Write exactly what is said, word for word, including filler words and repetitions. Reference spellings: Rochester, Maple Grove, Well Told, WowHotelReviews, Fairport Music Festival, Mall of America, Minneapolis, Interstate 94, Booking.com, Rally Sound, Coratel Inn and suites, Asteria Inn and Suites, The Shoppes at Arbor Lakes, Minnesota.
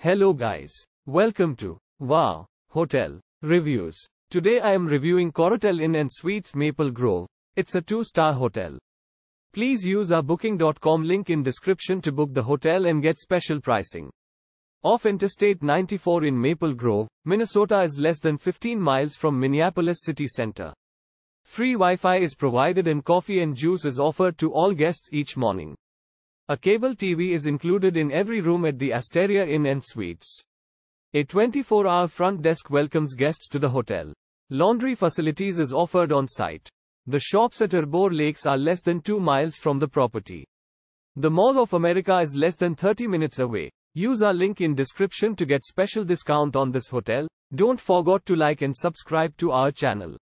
Hello guys, welcome to Wow Hotel Reviews. Today I am reviewing Coratel Inn and Suites Maple Grove. It's a two-star hotel. Please use our booking dot com link in description to book the hotel and get special pricing. Off Interstate ninety-four in Maple Grove, Minnesota is less than fifteen miles from Minneapolis city center. Free Wi-Fi is provided and coffee and juice is offered to all guests each morning. A cable T V is included in every room at the Asteria Inn and Suites. A twenty-four hour front desk welcomes guests to the hotel. Laundry facilities is offered on site. The Shoppes at Arbor Lakes are less than two miles from the property. The Mall of America is less than thirty minutes away. Use our link in description to get special discount on this hotel. Don't forget to like and subscribe to our channel.